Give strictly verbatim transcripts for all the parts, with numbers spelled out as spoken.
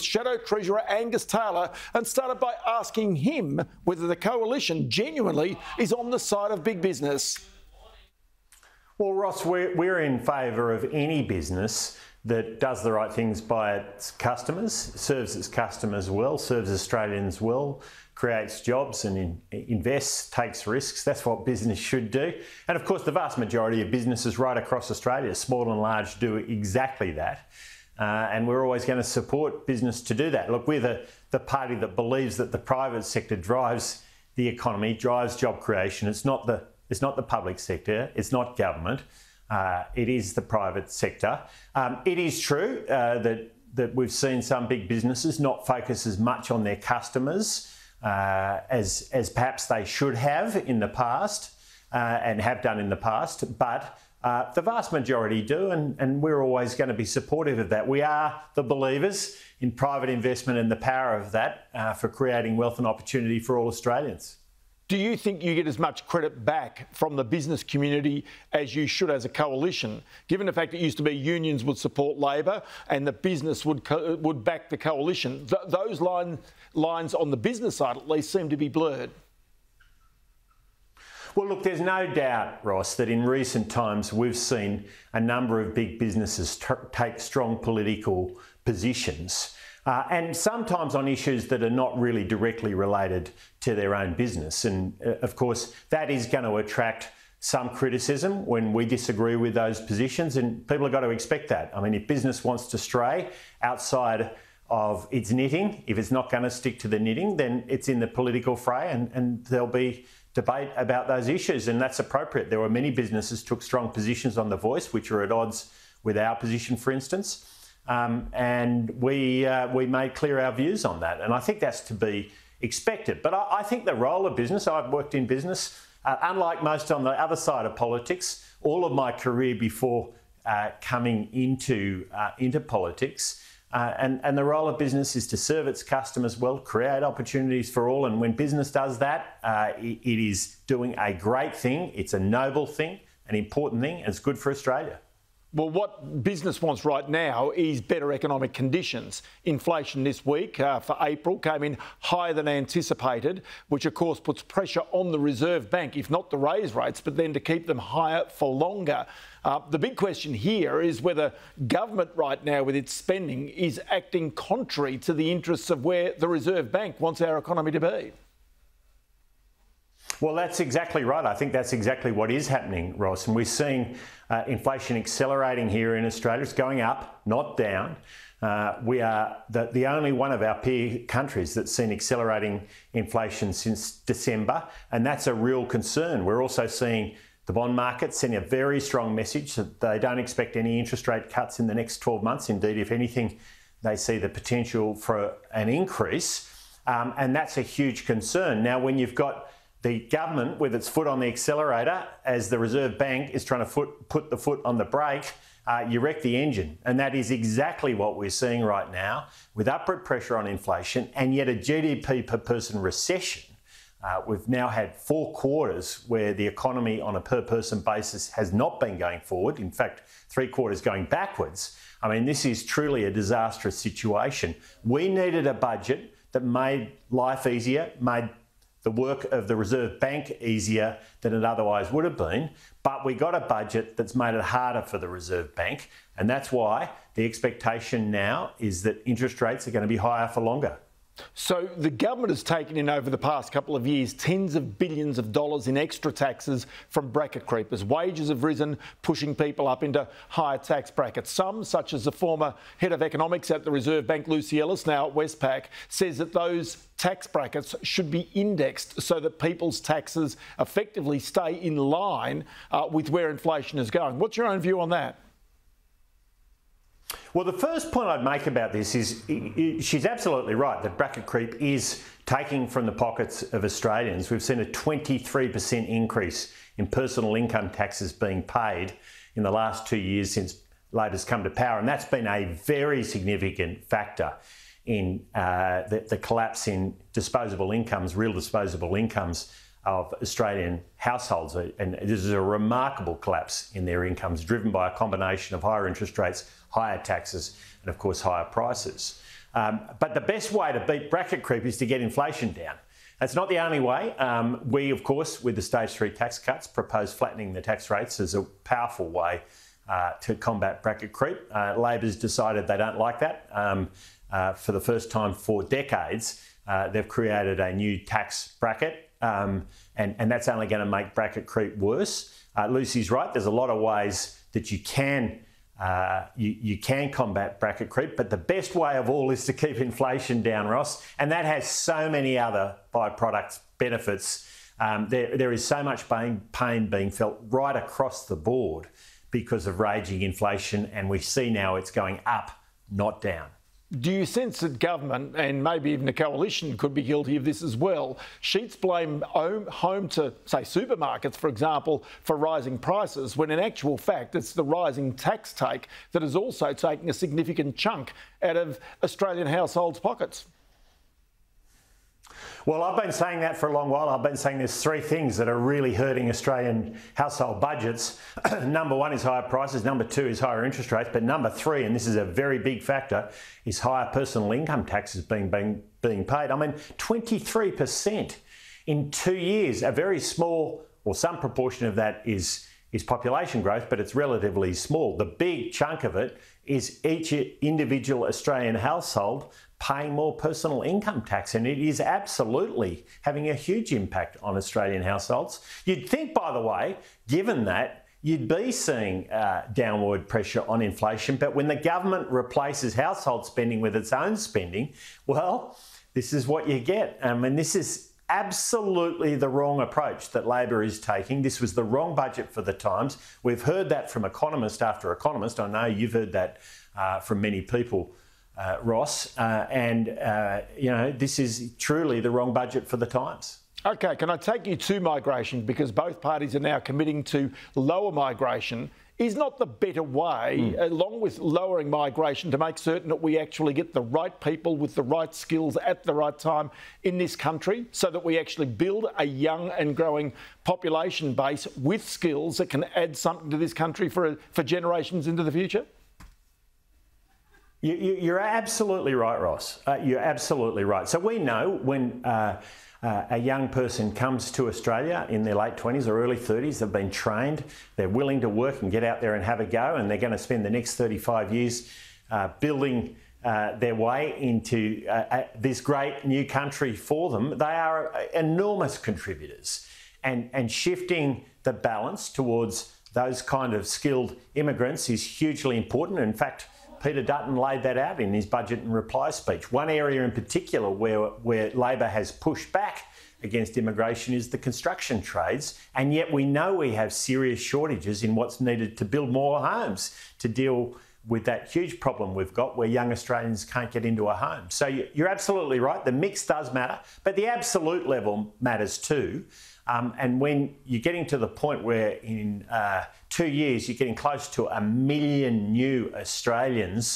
Shadow Treasurer Angus Taylor and started by asking him whether the Coalition genuinely is on the side of big business. Well, Ross, we're, we're in favour of any business that does the right things by its customers, serves its customers well, serves Australians well, creates jobs and in, invests, takes risks. That's what business should do. And of course, the vast majority of businesses right across Australia, small and large, do exactly that. Uh, and we're always going to support business to do that. Look, we're the, the party that believes that the private sector drives the economy, drives job creation. It's not the, it's not the public sector. It's not government. Uh, it is the private sector. Um, it is true uh, that, that we've seen some big businesses not focus as much on their customers uh, as, as perhaps they should have in the past uh, and have done in the past. But Uh, the vast majority do, and, and we're always going to be supportive of that. We are the believers in private investment and the power of that uh, for creating wealth and opportunity for all Australians. Do you think you get as much credit back from the business community as you should as a coalition, given the fact it used to be unions would support Labor and the business would, co would back the coalition? Th those line, lines on the business side at least seem to be blurred. Well, look, there's no doubt, Ross, that in recent times we've seen a number of big businesses take strong political positions, uh, and sometimes on issues that are not really directly related to their own business. And, uh, of course, that is going to attract some criticism when we disagree with those positions, and people have got to expect that. I mean, if business wants to stray outside of its knitting, if it's not going to stick to the knitting, then it's in the political fray, and, and there'll be debate about those issues, and that's appropriate. There were many businesses took strong positions on The Voice, which are at odds with our position, for instance, um, and we, uh, we made clear our views on that, and I think that's to be expected. But I, I think the role of business, I've worked in business, uh, unlike most on the other side of politics, all of my career before uh, coming into, uh, into politics, Uh, and, and the role of business is to serve its customers well, create opportunities for all. And when business does that, uh, it, it is doing a great thing. It's a noble thing, an important thing, and it's good for Australia. Well, what business wants right now is better economic conditions. Inflation this week uh, for April came in higher than anticipated, which of course puts pressure on the Reserve Bank, if not to raise rates, but then to keep them higher for longer. Uh, the big question here is whether government right now with its spending is acting contrary to the interests of where the Reserve Bank wants our economy to be. Well, that's exactly right. I think that's exactly what is happening, Ross. And we're seeing uh, inflation accelerating here in Australia. It's going up, not down. Uh, we are the, the only one of our peer countries that's seen accelerating inflation since December, and that's a real concern. We're also seeing the bond market sending a very strong message that they don't expect any interest rate cuts in the next twelve months. Indeed, if anything, they see the potential for an increase, um, and that's a huge concern. Now, when you've got the government with its foot on the accelerator as the Reserve Bank is trying to foot, put the foot on the brake, uh, you wreck the engine. And that is exactly what we're seeing right now, with upward pressure on inflation and yet a G D P per person recession. Uh, we've now had four quarters where the economy on a per person basis has not been going forward. In fact, three quarters going backwards. I mean, this is truly a disastrous situation. We needed a budget that made life easier, made the work of the Reserve Bank easier than it otherwise would have been, but we got a budget that's made it harder for the Reserve Bank, and that's why the expectation now is that interest rates are going to be higher for longer. So the government has taken in over the past couple of years tens of billions of dollars in extra taxes from bracket creepers. Wages have risen, pushing people up into higher tax brackets. Some, such as the former head of economics at the Reserve Bank, Lucy Ellis, now at Westpac, says that those tax brackets should be indexed so that people's taxes effectively stay in line uh, with where inflation is going. What's your own view on that? Well, the first point I'd make about this is she's absolutely right that bracket creep is taking from the pockets of Australians. We've seen a twenty-three percent increase in personal income taxes being paid in the last two years since Labor's come to power, and that's been a very significant factor in uh, the, the collapse in disposable incomes, real disposable incomes of Australian households, and this is a remarkable collapse in their incomes driven by a combination of higher interest rates, higher taxes, and of course higher prices. Um, but the best way to beat bracket creep is to get inflation down. That's not the only way. Um, we, of course, with the stage three tax cuts, propose flattening the tax rates as a powerful way uh, to combat bracket creep. Uh, Labor's decided they don't like that. Um, uh, for the first time for decades, uh, they've created a new tax bracket, um, and, and that's only going to make bracket creep worse. Uh, Lucy's right. There's a lot of ways that you can Uh, you, you can combat bracket creep, but the best way of all is to keep inflation down, Ross, and that has so many other byproduct benefits. Um, there, there is so much pain, pain being felt right across the board because of raging inflation, and we see now it's going up, not down. Do you sense that government, and maybe even the coalition, could be guilty of this as well? Sheets blame home to, say, supermarkets, for example, for rising prices, when in actual fact it's the rising tax take that is also taking a significant chunk out of Australian households' pockets. Well, I've been saying that for a long while. I've been saying there's three things that are really hurting Australian household budgets. Number one is higher prices. Number two is higher interest rates. But number three, and this is a very big factor, is higher personal income taxes being, being, being paid. I mean, twenty-three percent in two years, a very small, or some proportion of that is, is population growth, but it's relatively small. The big chunk of it is each individual Australian household paying more personal income tax, and it is absolutely having a huge impact on Australian households. You'd think, by the way, given that, you'd be seeing uh, downward pressure on inflation, but when the government replaces household spending with its own spending, well, this is what you get. Um, and this is absolutely the wrong approach that Labor is taking. This was the wrong budget for the times. We've heard that from economist after economist. I know you've heard that uh, from many people, Uh, Ross, uh, and uh, you know, this is truly the wrong budget for the times. Okay, can I take you to migration, because both parties are now committing to lower migration. Is not the better way, mm. along with lowering migration, to make certain that we actually get the right people with the right skills at the right time in this country, so that we actually build a young and growing population base with skills that can add something to this country for, for generations into the future? You, you're absolutely right, Ross. Uh, you're absolutely right. So we know when uh, uh, a young person comes to Australia in their late twenties or early thirties, they've been trained, they're willing to work and get out there and have a go, and they're going to spend the next thirty-five years uh, building uh, their way into uh, uh, this great new country for them. They are enormous contributors, and, and shifting the balance towards those kind of skilled immigrants is hugely important. In fact, Peter Dutton laid that out in his budget and reply speech. One area in particular where, where Labor has pushed back against immigration is the construction trades, and yet we know we have serious shortages in what's needed to build more homes to deal with that huge problem we've got where young Australians can't get into a home. So you're absolutely right. The mix does matter, but the absolute level matters too. Um, and when you're getting to the point where in uh, two years you're getting close to a million new Australians,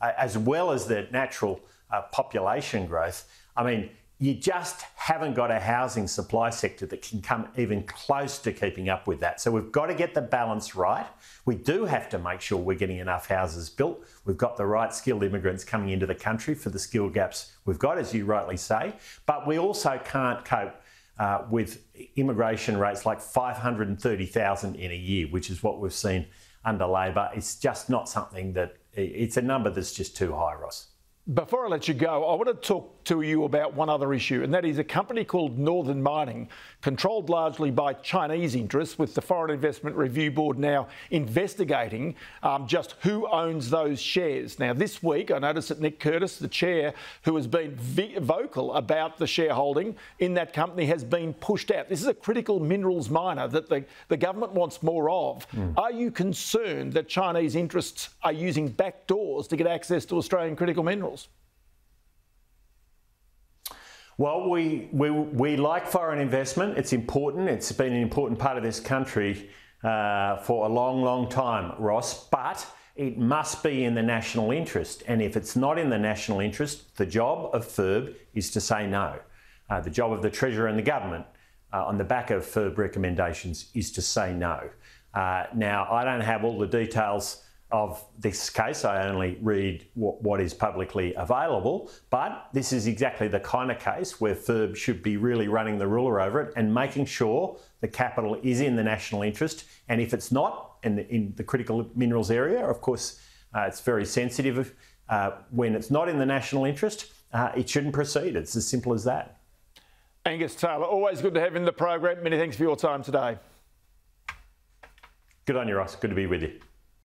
uh, as well as the natural uh, population growth, I mean, you just haven't got a housing supply sector that can come even close to keeping up with that. So we've got to get the balance right. We do have to make sure we're getting enough houses built. We've got the right skilled immigrants coming into the country for the skill gaps we've got, as you rightly say. But we also can't cope Uh, with immigration rates like five hundred and thirty thousand in a year, which is what we've seen under Labor. It's just not something that, it's a number that's just too high, Ross. Before I let you go, I want to talk to you about one other issue, and that is a company called Northern Mining, controlled largely by Chinese interests, with the Foreign Investment Review Board now investigating um, just who owns those shares. Now, this week, I noticed that Nick Curtis, the chair, who has been vocal about the shareholding in that company, has been pushed out. This is a critical minerals miner that the, the government wants more of. Mm. Are you concerned that Chinese interests are using back doors to get access to Australian critical minerals? Well, we, we, we like foreign investment. It's important. It's been an important part of this country uh, for a long, long time, Ross, but it must be in the national interest. And if it's not in the national interest, the job of F I R B is to say no. Uh, the job of the Treasurer and the government uh, on the back of F I R B recommendations is to say no. Uh, now, I don't have all the details of this case. I only read what, what is publicly available, but this is exactly the kind of case where F I R B should be really running the ruler over it and making sure the capital is in the national interest. And if it's not, in the, in the critical minerals area, of course, uh, it's very sensitive. Uh, when it's not in the national interest, uh, it shouldn't proceed. It's as simple as that. Angus Taylor, always good to have you in the program. Many thanks for your time today. Good on you, Ross. Good to be with you.